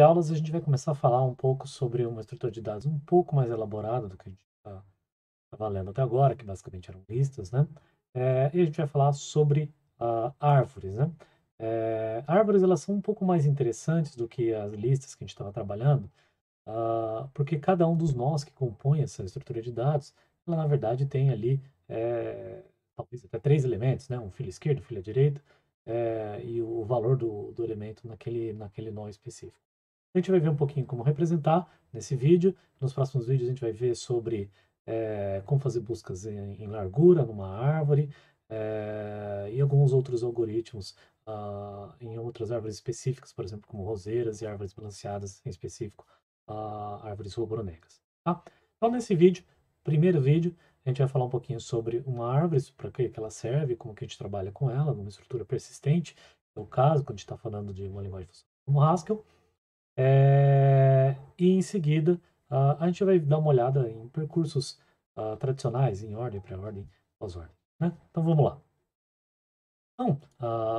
entre aulas, a gente vai começar a falar um pouco sobre uma estrutura de dados um pouco mais elaborada do que a gente estava lendo até agora, que basicamente eram listas, né? E a gente vai falar sobre árvores, né? Árvores, elas são um pouco mais interessantes do que as listas que a gente estava trabalhando, porque cada um dos nós que compõe essa estrutura de dados, ela, na verdade, tem ali, talvez até três elementos, né? Um filo esquerdo, um filo direito, e o valor do elemento naquele nó específico. A gente vai ver um pouquinho como representar nesse vídeo. Nos próximos vídeos a gente vai ver sobre como fazer buscas em largura numa árvore e alguns outros algoritmos em outras árvores específicas, por exemplo, como roseiras e árvores balanceadas, em específico, árvores rubro-negras. Tá? Então, nesse vídeo, primeiro vídeo, a gente vai falar um pouquinho sobre uma árvore, para que ela serve, como que a gente trabalha com ela, numa estrutura persistente, no caso, quando a gente está falando de uma linguagem como Haskell. E em seguida, a gente vai dar uma olhada em percursos tradicionais, em ordem, pré-ordem, pós-ordem, né? Então, vamos lá. Então,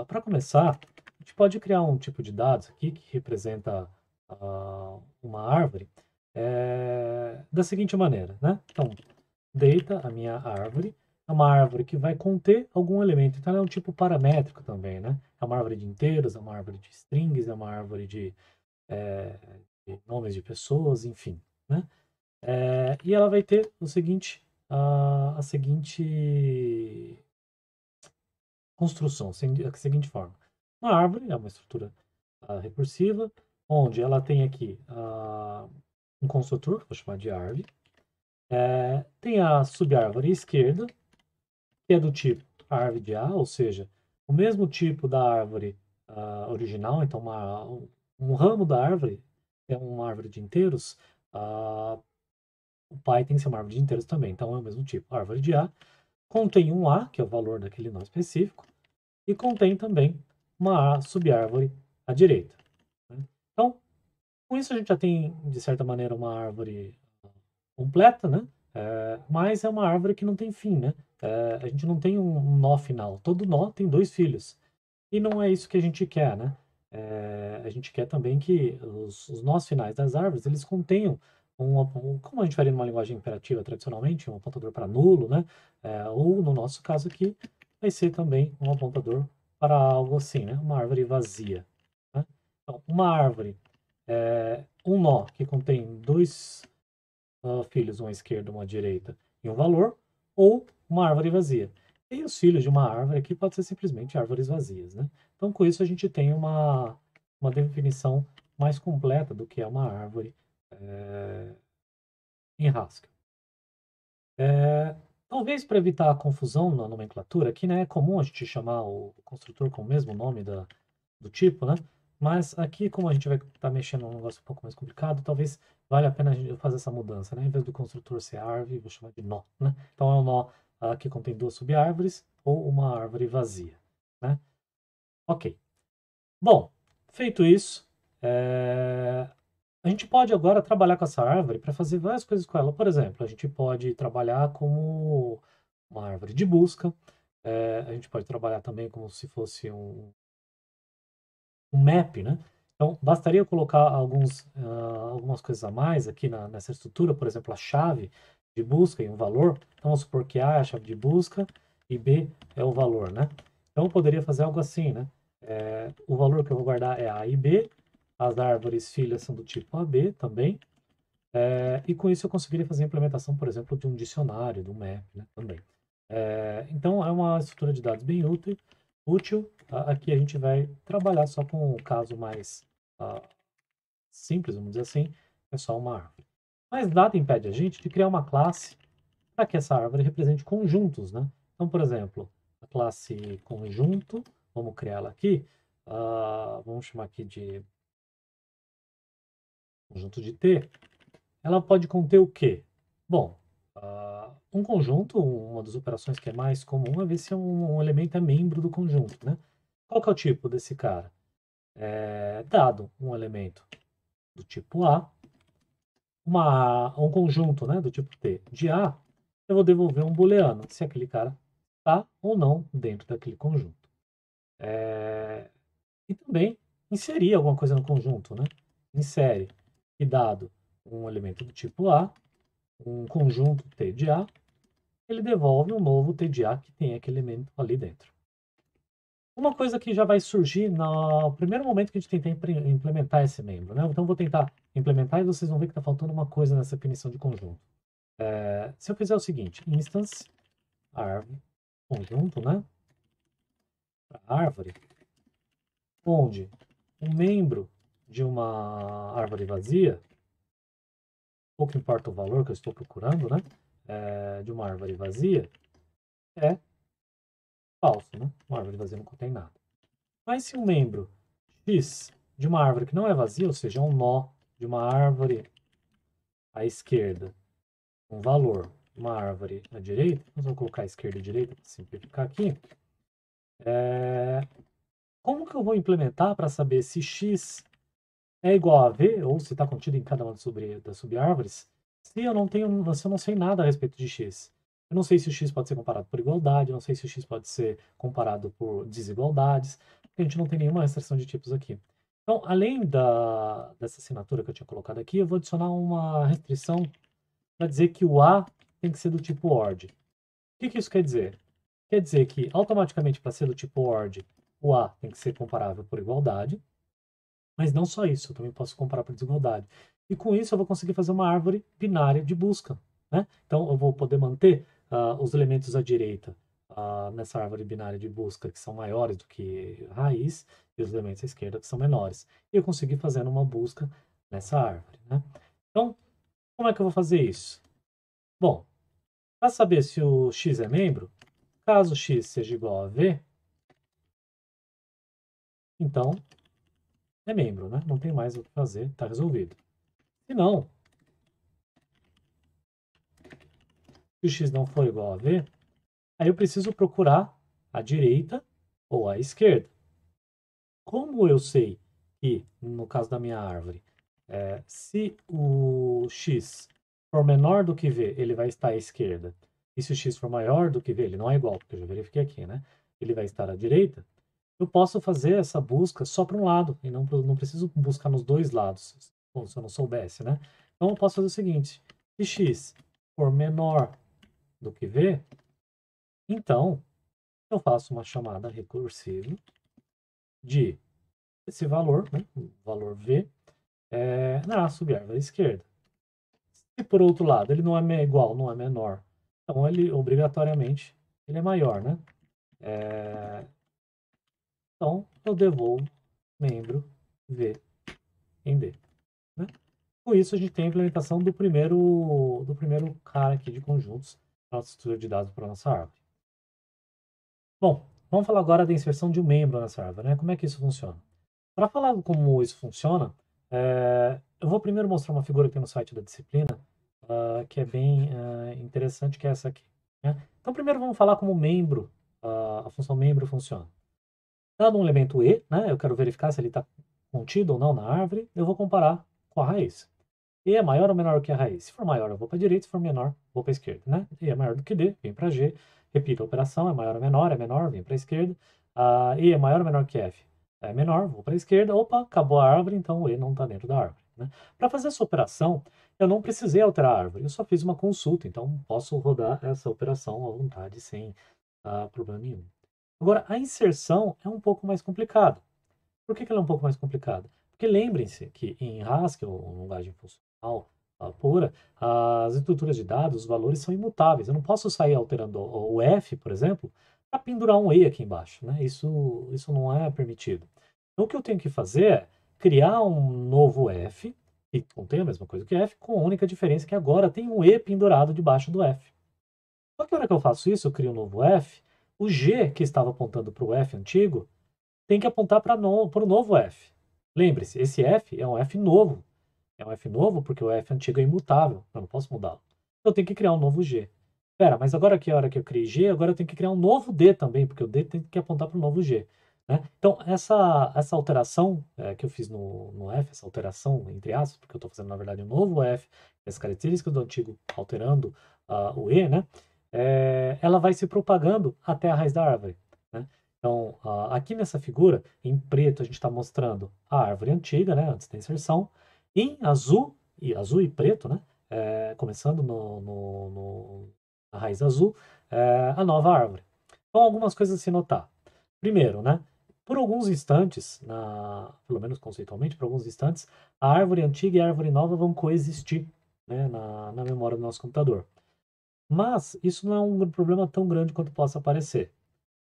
para começar, a gente pode criar um tipo de dados aqui que representa uma árvore da seguinte maneira, né? Então, data, a minha árvore, é uma árvore que vai conter algum elemento. Então, ela é um tipo paramétrico também, né? É uma árvore de inteiros, é uma árvore de strings, é uma árvore de nomes de pessoas, enfim, né? E ela vai ter o seguinte, a seguinte construção, a seguinte forma. Uma árvore é uma estrutura recursiva, onde ela tem aqui um construtor, vou chamar de árvore. Tem a subárvore esquerda, que é do tipo árvore de A, ou seja, o mesmo tipo da árvore original. Então, um ramo da árvore é uma árvore de inteiros, o pai tem que ser uma árvore de inteiros também, então é o mesmo tipo. A árvore de A contém um A, que é o valor daquele nó específico, e contém também uma subárvore à direita. Né? Então, com isso a gente já tem, de certa maneira, uma árvore completa, né? Mas é uma árvore que não tem fim, né? A gente não tem um nó final. Todo nó tem dois filhos. E não é isso que a gente quer, né? A gente quer também que os nós finais das árvores, eles contenham, como a gente faria numa linguagem imperativa tradicionalmente, um apontador para nulo, né? Ou, no nosso caso aqui, vai ser também um apontador para algo assim, né? Uma árvore vazia. Né? Então, uma árvore, um nó que contém dois filhos, uma esquerda, uma direita e um valor, ou uma árvore vazia. E os filhos de uma árvore aqui pode ser simplesmente árvores vazias, né? Então, com isso, a gente tem uma definição mais completa do que é uma árvore em Haskell. Talvez para evitar a confusão na nomenclatura, aqui, né, é comum a gente chamar o construtor com o mesmo nome do tipo, né? Mas aqui, como a gente vai estar mexendo num negócio um pouco mais complicado, talvez valha a pena a gente fazer essa mudança, né? Em vez do construtor ser árvore, vou chamar de nó, né? Então, é um nó que contém duas subárvores ou uma árvore vazia, né? Ok. Bom, feito isso, a gente pode agora trabalhar com essa árvore para fazer várias coisas com ela. Por exemplo, a gente pode trabalhar como uma árvore de busca, a gente pode trabalhar também como se fosse um map, né? Então, bastaria colocar algumas coisas a mais aqui nessa estrutura, por exemplo, a chave de busca e um valor. Então, vamos supor que A é a chave de busca e B é o valor, né? Então, eu poderia fazer algo assim, né? O valor que eu vou guardar é A e B, as árvores filhas são do tipo AB também, e com isso eu conseguiria fazer a implementação, por exemplo, de um dicionário, de um map, né, também. Então, é uma estrutura de dados bem útil. Aqui a gente vai trabalhar só com o caso mais simples, vamos dizer assim, é só uma árvore. Mas nada impede a gente de criar uma classe para que essa árvore represente conjuntos, né? Então, por exemplo, a classe conjunto, vamos criar ela aqui, vamos chamar aqui de conjunto de T. Ela pode conter o quê? Bom, um conjunto, uma das operações que é mais comum é ver se um elemento é membro do conjunto, né? Qual que é o tipo desse cara? Dado um elemento do tipo A, um conjunto, né, do tipo T de A, eu vou devolver um booleano, se aquele cara está ou não dentro daquele conjunto. E também inserir alguma coisa no conjunto, né? insere e dado um elemento do tipo A, um conjunto T de A, ele devolve um novo T de A que tem aquele elemento ali dentro. Uma coisa que já vai surgir no primeiro momento que a gente tentar implementar esse membro, né? Então, eu vou tentar implementar e vocês vão ver que está faltando uma coisa nessa definição de conjunto. Se eu fizer o seguinte, instance arv conjunto, né? Árvore, onde um membro de uma árvore vazia, pouco importa o valor que eu estou procurando, né? De uma árvore vazia, é falso, né? Uma árvore vazia não contém nada. Mas se um membro x de uma árvore que não é vazia, ou seja, um nó de uma árvore à esquerda, um valor, uma árvore à direita, nós vamos colocar à esquerda e à direita para simplificar aqui. Como que eu vou implementar para saber se x é igual a v, ou se está contido em cada uma das subárvores, se eu não sei nada a respeito de x? Eu não sei se o x pode ser comparado por igualdade, eu não sei se o x pode ser comparado por desigualdades, porque a gente não tem nenhuma restrição de tipos aqui. Então, além dessa assinatura que eu tinha colocado aqui, eu vou adicionar uma restrição para dizer que o A tem que ser do tipo Ord. O que isso quer dizer? Quer dizer que, automaticamente, para ser do tipo Ord, o A tem que ser comparável por igualdade, mas não só isso, eu também posso comparar por desigualdade. E com isso eu vou conseguir fazer uma árvore binária de busca, né? Então, eu vou poder manter os elementos à direita nessa árvore binária de busca, que são maiores do que a raiz, e os elementos à esquerda, que são menores. E eu consegui fazer uma busca nessa árvore, né? Então, como é que eu vou fazer isso? Bom, para saber se o x é membro, caso x seja igual a v, então é membro, né? Não tem mais o que fazer, está resolvido. Se não, se o x não for igual a v, aí eu preciso procurar a direita ou a esquerda. Como eu sei que, no caso da minha árvore, se o x for menor do que v, ele vai estar à esquerda, e se o x for maior do que v, ele não é igual, porque eu já verifiquei aqui, né? Ele vai estar à direita, eu posso fazer essa busca só para um lado, e não preciso buscar nos dois lados, como se eu não soubesse, né? Então, eu posso fazer o seguinte, se x for menor do que v, então, eu faço uma chamada recursiva de esse valor, né, o valor v, na subárvore esquerda. Se, por outro lado, ele não é igual, não é menor, então, ele, obrigatoriamente, ele é maior, né? Então, eu devolvo membro v em d, né? Com isso, a gente tem a implementação do primeiro cara aqui de conjuntos, nossa estrutura de dados para a nossa árvore. Bom, vamos falar agora da inserção de um membro nessa árvore, né? Como é que isso funciona? Para falar como isso funciona, eu vou primeiro mostrar uma figura que tem no site da disciplina, que é bem interessante, que é essa aqui, né? Então, primeiro vamos falar como membro, a função membro funciona. Dado um elemento e, né? Eu quero verificar se ele está contido ou não na árvore, eu vou comparar com a raiz. E é maior ou menor que a raiz? Se for maior, eu vou para a direita, se for menor, vou para a esquerda, né? E é maior do que D, vem para G, repito a operação, é menor, vem para a esquerda. E é maior ou menor que F? É menor, vou para a esquerda, opa, acabou a árvore, então o E não está dentro da árvore, né? Para fazer essa operação, eu não precisei alterar a árvore, eu só fiz uma consulta, então posso rodar essa operação à vontade, sem problema nenhum. Agora, a inserção é um pouco mais complicada. Por que ela é um pouco mais complicada? Porque lembrem-se que em Haskell, uma linguagem funcional pura, as estruturas de dados, os valores são imutáveis. Eu não posso sair alterando o F, por exemplo, para pendurar um E aqui embaixo, né? Isso não é permitido. Então, o que eu tenho que fazer é criar um novo F, que contém a mesma coisa que F, com a única diferença que agora tem um E pendurado debaixo do F. Só que na hora que eu faço isso, eu crio um novo F, o G, que estava apontando para o F antigo, tem que apontar para o novo F. Lembre-se, esse F é um F novo. É um F novo porque o F antigo é imutável. Eu não posso mudá-lo. Eu tenho que criar um novo G. Pera, mas agora que é a hora que eu criei G, agora eu tenho que criar um novo D também, porque o D tem que apontar para o novo G, né? Então, essa alteração que eu fiz no F, essa alteração entre aspas, porque eu estou fazendo, na verdade, um novo F, as características do antigo alterando o E, né? Ela vai se propagando até a raiz da árvore, né? Então, aqui nessa figura, em preto, a gente está mostrando a árvore antiga, né, antes da inserção, em azul, e azul e preto, né? Começando na raiz azul, a nova árvore. Então, algumas coisas a se notar. Primeiro, né? Por alguns instantes, pelo menos conceitualmente, por alguns instantes, a árvore antiga e a árvore nova vão coexistir, né, na memória do nosso computador. Mas isso não é um problema tão grande quanto possa parecer.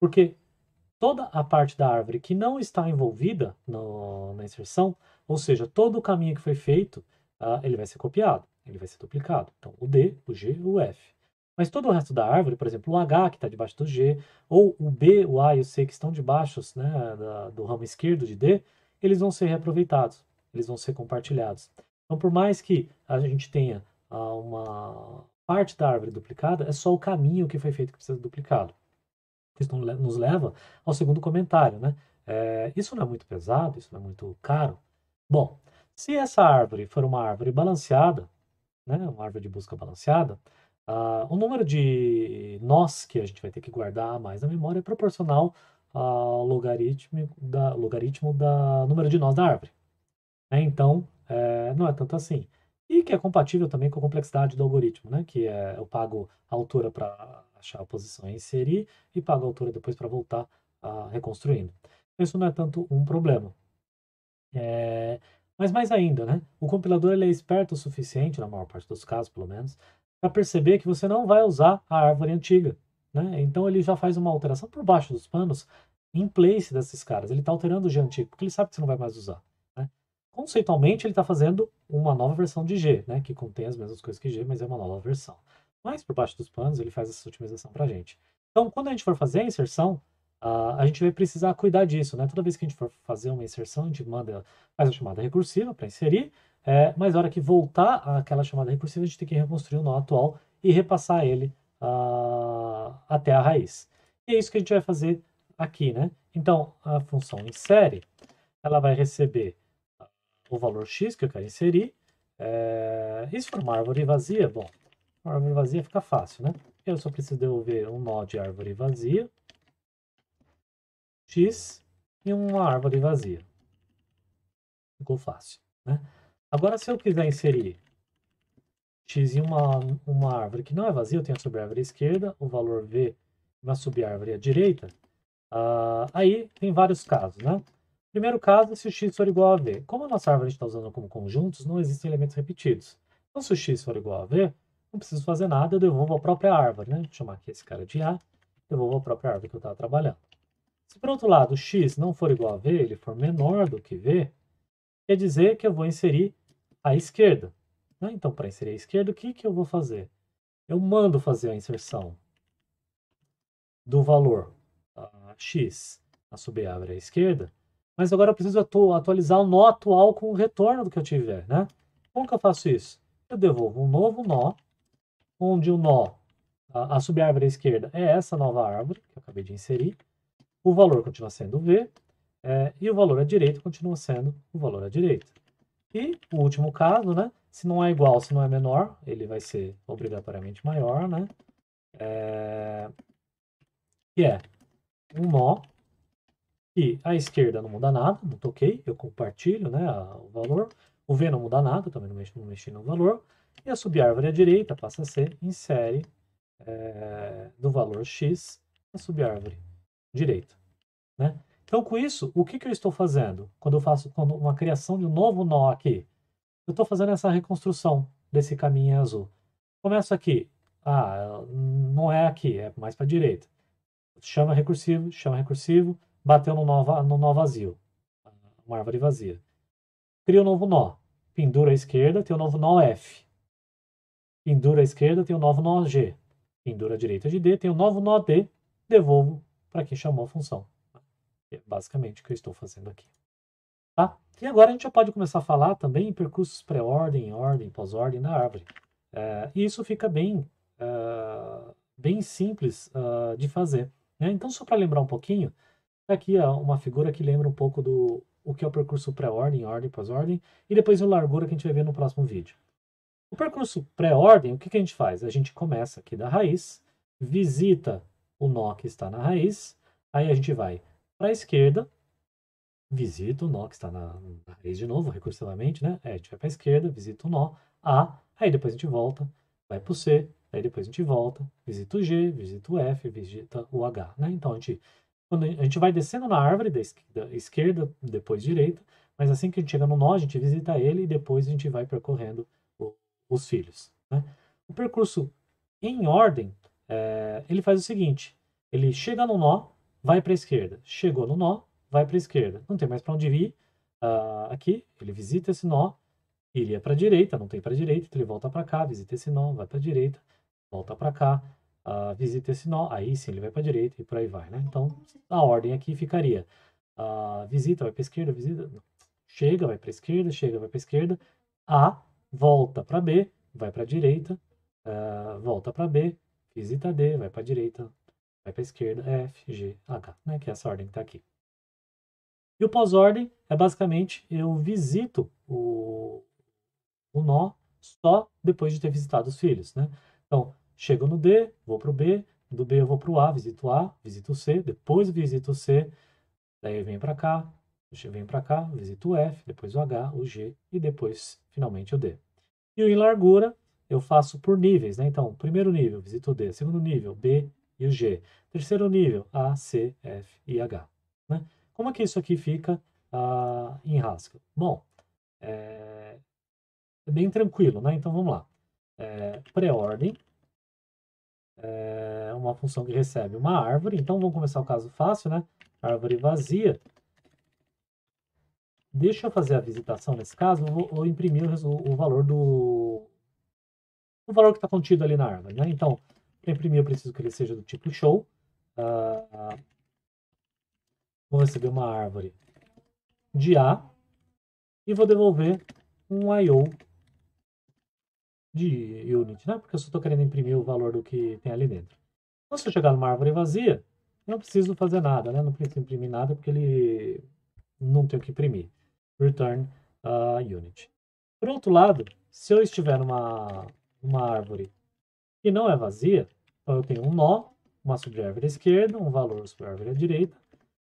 Porque toda a parte da árvore que não está envolvida na inserção, ou seja, todo o caminho que foi feito, ele vai ser copiado, ele vai ser duplicado. Então, o D, o G, o F. Mas todo o resto da árvore, por exemplo, o H que está debaixo do G, ou o B, o A e o C que estão debaixo, né, do ramo esquerdo de D, eles vão ser reaproveitados, eles vão ser compartilhados. Então, por mais que a gente tenha uma parte da árvore duplicada, é só o caminho que foi feito que precisa ser duplicado. Isso nos leva ao segundo comentário, né? Isso não é muito pesado, isso não é muito caro. Bom, se essa árvore for uma árvore balanceada, né, uma árvore de busca balanceada, o número de nós que a gente vai ter que guardar a mais na memória é proporcional ao logaritmo do número de nós da árvore. Então, não é tanto assim. E que é compatível também com a complexidade do algoritmo, né? Que eu pago a altura para achar a posição e inserir, e pago a altura depois para voltar reconstruindo. Isso não é tanto um problema. Mas mais ainda, né? O compilador ele é esperto o suficiente, na maior parte dos casos, pelo menos, para perceber que você não vai usar a árvore antiga, né? Então ele já faz uma alteração por baixo dos panos, in place desses caras. Ele está alterando o G antigo, porque ele sabe que você não vai mais usar. Conceitualmente, ele está fazendo uma nova versão de G, né, que contém as mesmas coisas que G, mas é uma nova versão. Mas, por baixo dos panos, ele faz essa otimização para a gente. Então, quando a gente for fazer a inserção, a gente vai precisar cuidar disso, né? Toda vez que a gente for fazer uma inserção, a gente faz a chamada recursiva para inserir, mas na hora que voltar àquela chamada recursiva, a gente tem que reconstruir o nó atual e repassar ele até a raiz. E é isso que a gente vai fazer aqui, né? Então, a função insere, ela vai receber o valor x que eu quero inserir. E se for uma árvore vazia, bom, uma árvore vazia fica fácil, né? Eu só preciso devolver um nó de árvore vazia, x, e uma árvore vazia. Ficou fácil, né? Agora, se eu quiser inserir x em uma árvore que não é vazia, eu tenho a subárvore esquerda, o valor v, uma subárvore à direita, aí tem vários casos, né? Primeiro caso, se o x for igual a v. Como a nossa árvore a gente está usando como conjuntos, não existem elementos repetidos. Então, se o x for igual a v, não preciso fazer nada, eu devolvo a própria árvore, né? Vou chamar aqui esse cara de A, devolvo a própria árvore que eu estava trabalhando. Se, por outro lado, o x não for igual a v, ele for menor do que v, quer dizer que eu vou inserir a esquerda, né? Então, para inserir a esquerda, o que eu vou fazer? Eu mando fazer a inserção do valor x na subárvore à esquerda, mas agora eu preciso atualizar o nó atual com o retorno do que eu tiver, né? Como que eu faço isso? Eu devolvo um novo nó, onde o nó, a subárvore à esquerda, é essa nova árvore que eu acabei de inserir. O valor continua sendo V, e o valor à direita continua sendo o valor à direita. E o último caso, né? Se não é igual, se não é menor, ele vai ser obrigatoriamente maior, né? Que é um nó que a esquerda não muda nada, não toquei, eu compartilho, né, o valor. O V não muda nada, também não mexi no valor. E a subárvore à direita passa a ser insere do valor x a subárvore direita, né? Então, com isso, o que eu estou fazendo? Quando eu faço uma criação de um novo nó aqui, eu estou fazendo essa reconstrução desse caminho azul. Começo aqui. Não é aqui, é mais para a direita. Chama recursivo, bateu no nó vazio, uma árvore vazia. Cria um novo nó, pendura à esquerda, tem um novo nó F. Pendura à esquerda, tem um novo nó G. Pendura à direita de D, tem um novo nó D, devolvo para quem chamou a função. É basicamente o que eu estou fazendo aqui. Tá? E agora a gente já pode começar a falar também em percursos pré-ordem, ordem, pós-ordem da árvore. E isso fica bem simples de fazer, né? Então, só para lembrar um pouquinho, aqui é uma figura que lembra um pouco do o que é o percurso pré-ordem, ordem, pós-ordem, e depois o largura que a gente vai ver no próximo vídeo. O percurso pré-ordem, o que a gente faz? A gente começa aqui da raiz, visita o nó que está na raiz, aí a gente vai para a esquerda, visito o nó que está na raiz de novo, recursivamente, né? Aí a gente vai para a esquerda, visita o nó A, aí depois a gente volta, vai para o C, aí depois a gente volta, visita o G, visita o F, visita o H, né? Então, quando a gente vai descendo na árvore da esquerda, depois direita, mas assim que a gente chega no nó, a gente visita ele e depois a gente vai percorrendo os filhos, né? O percurso em ordem, ele faz o seguinte, ele chega no nó, vai para a esquerda, chegou no nó, vai para a esquerda, não tem mais para onde vir, aqui, ele visita esse nó, iria para a direita, não tem para a direita, então ele volta para cá, visita esse nó, vai para a direita, volta para cá, visita esse nó, aí sim ele vai para a direita e por aí vai, né? Então, a ordem aqui ficaria, visita, vai para a esquerda, visita, não. Chega, vai para a esquerda, chega, vai para a esquerda, A, volta para B, vai para a direita, volta para B, visita D, vai para a direita, vai para a esquerda, F, G, H, né? Que é essa ordem que está aqui. E o pós-ordem é basicamente eu visito o nó só depois de ter visitado os filhos, né? Então, chego no D, vou para o B, do B eu vou para o A, visito o C, depois visito o C, daí vem para cá, visito o F, depois o H, o G e depois, finalmente, o D. E em largura eu faço por níveis, né? Então, primeiro nível, visito o D, segundo nível, B e o G, terceiro nível, A, C, F e H, né? Como é que isso aqui fica em Haskell? Bom, é bem tranquilo, né? Então, vamos lá. Pré-ordem é uma função que recebe uma árvore. Então, vamos começar o caso fácil, né? Árvore vazia. Deixa eu fazer a visitação nesse caso. Eu vou imprimir o valor o valor que está contido ali na árvore, né? Então, para imprimir, eu preciso que ele seja do tipo show. Vou receber uma árvore de A e vou devolver um IO de unit, né? Porque eu só estou querendo imprimir o valor do que tem ali dentro. Então, se eu chegar numa árvore vazia, não preciso fazer nada, né? Não preciso imprimir nada porque ele não tem o que imprimir. Return unit. Por outro lado, se eu estiver numa árvore que não é vazia, então eu tenho um nó, uma sub-árvore à esquerda, um valor sub-árvore à direita.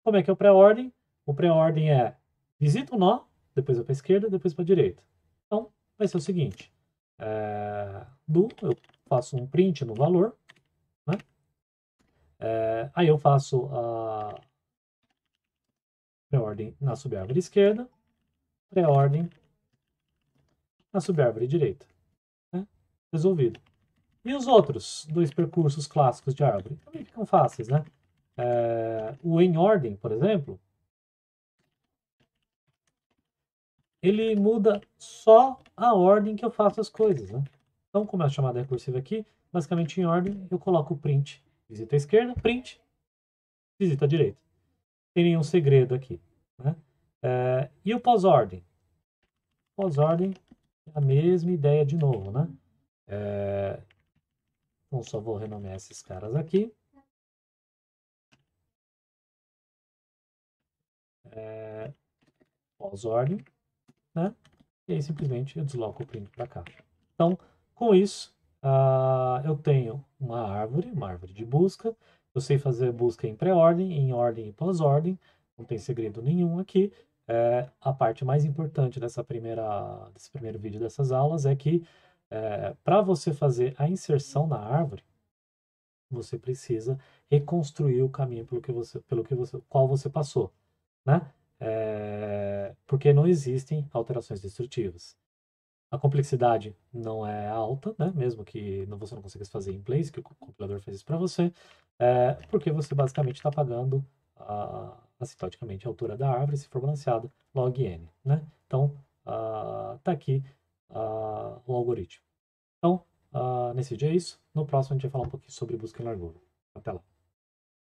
Como é que é o pré-ordem? O pré-ordem é visita o nó, depois vai para a esquerda, depois para a direita. Então, vai ser o seguinte. Eu faço um print no valor, né? Aí eu faço a pré-ordem na subárvore esquerda, pré-ordem na subárvore direita, né? Resolvido. E os outros dois percursos clássicos de árvore? Também ficam fáceis, né? O em ordem, por exemplo, ele muda só a ordem que eu faço as coisas, né? Então, como é a chamada recursiva aqui, basicamente em ordem eu coloco o print, visita a esquerda, print, visita a direita. Não tem nenhum segredo aqui, né? E o pós-ordem? Pós-ordem é a mesma ideia de novo, né? Então, só vou renomear esses caras aqui. Pós-ordem, né? E aí simplesmente eu desloco o print para cá. Então, com isso, eu tenho uma árvore de busca. Eu sei fazer busca em pré-ordem, em ordem e pós-ordem. Não tem segredo nenhum aqui. A parte mais importante desse primeiro vídeo dessas aulas é que para você fazer a inserção na árvore, você precisa reconstruir o caminho pelo qual você passou, né? Porque não existem alterações destrutivas. A complexidade não é alta, né? Mesmo que você não consiga fazer em place, que o compilador fez isso para você, porque você basicamente está pagando assimptoticamente a altura da árvore, se for balanceada, log n, né? Então, está aqui o algoritmo. Então, nesse vídeo é isso. No próximo a gente vai falar um pouquinho sobre busca em largura. Até lá.